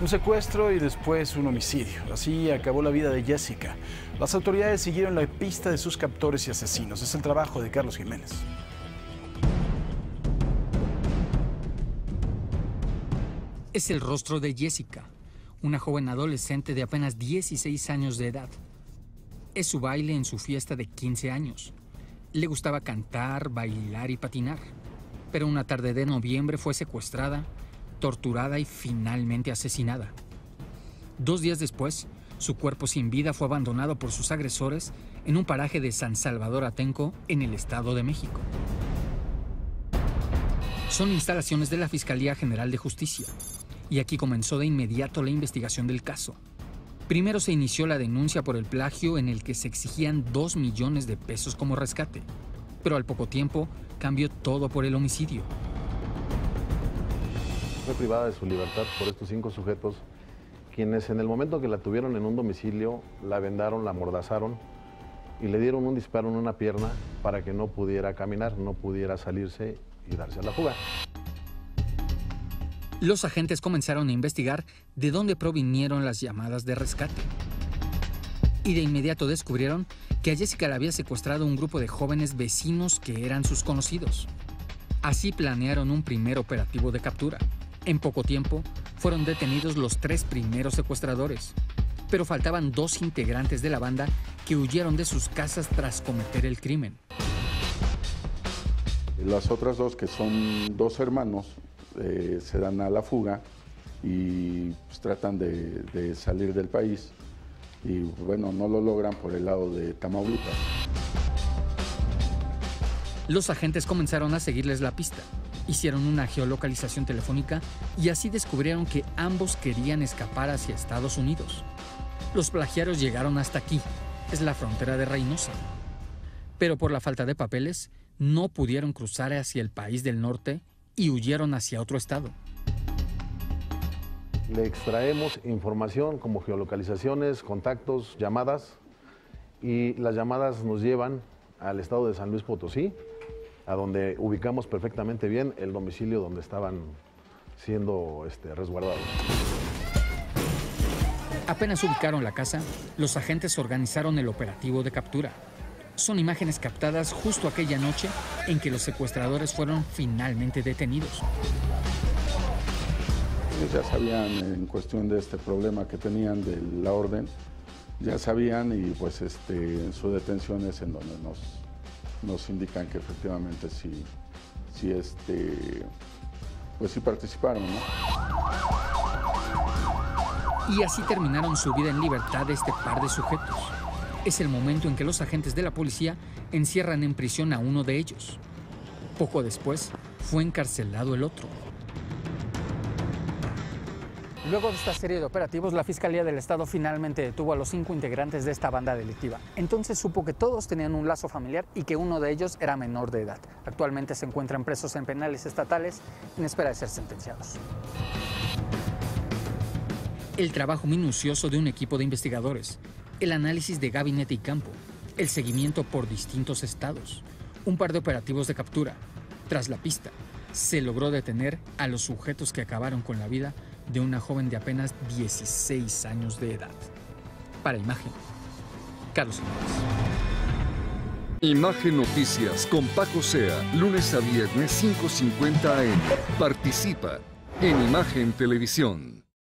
un secuestro y después un homicidio. Así acabó la vida de Jessica. Las autoridades siguieron la pista de sus captores y asesinos. Es el trabajo de Carlos Jiménez. Es el rostro de Jessica, una joven adolescente de apenas 16 años de edad. Es su baile en su fiesta de 15 años. Le gustaba cantar, bailar y patinar. Pero una tarde de noviembre fue secuestrada, torturada y finalmente asesinada. 2 días después, su cuerpo sin vida fue abandonado por sus agresores en un paraje de San Salvador Atenco, en el Estado de México. Son instalaciones de la Fiscalía General de Justicia. Y aquí comenzó de inmediato la investigación del caso. Primero se inició la denuncia por el plagio en el que se exigían 2 millones de pesos como rescate. Pero al poco tiempo cambió todo por el homicidio. Fue privada de su libertad por estos 5 sujetos, quienes en el momento que la tuvieron en un domicilio, la vendaron, la amordazaron y le dieron un disparo en una pierna para que no pudiera caminar, no pudiera salirse y darse a la fuga. Los agentes comenzaron a investigar de dónde provinieron las llamadas de rescate. Y de inmediato descubrieron que a Jessica la había secuestrado un grupo de jóvenes vecinos que eran sus conocidos. Así planearon un primer operativo de captura. En poco tiempo, fueron detenidos los 3 primeros secuestradores. Pero faltaban 2 integrantes de la banda que huyeron de sus casas tras cometer el crimen. Las otras 2, que son 2 hermanos, se dan a la fuga y pues, tratan de salir del país. Y bueno, no lo logran por el lado de Tamaulipas. Los agentes comenzaron a seguirles la pista. Hicieron una geolocalización telefónica y así descubrieron que ambos querían escapar hacia Estados Unidos. Los plagiarios llegaron hasta aquí, es la frontera de Reynosa. Pero por la falta de papeles, no pudieron cruzar hacia el país del norte y huyeron hacia otro estado. Le extraemos información como geolocalizaciones, contactos, llamadas, y las llamadas nos llevan al estado de San Luis Potosí, a donde ubicamos perfectamente bien el domicilio donde estaban siendo resguardados. Apenas ubicaron la casa, los agentes organizaron el operativo de captura. Son imágenes captadas justo aquella noche en que los secuestradores fueron finalmente detenidos. Ya sabían en cuestión de este problema que tenían de la orden, ya sabían y pues su detención es en donde nos indican que efectivamente sí participaron, ¿no? Y así terminaron su vida en libertad este par de sujetos. Es el momento en que los agentes de la policía encierran en prisión a uno de ellos. Poco después, fue encarcelado el otro. Luego de esta serie de operativos, la Fiscalía del Estado finalmente detuvo a los 5 integrantes de esta banda delictiva. Entonces supo que todos tenían un lazo familiar y que uno de ellos era menor de edad. Actualmente se encuentran presos en penales estatales en espera de ser sentenciados. El trabajo minucioso de un equipo de investigadores, el análisis de gabinete y campo, el seguimiento por distintos estados, un par de operativos de captura. Tras la pista, se logró detener a los sujetos que acabaron con la vida de una joven de apenas 16 años de edad. Para Imagen, Carlos Jiménez. Imagen Noticias con Paco Sea, lunes a viernes 5:50 a.m. Participa en Imagen Televisión.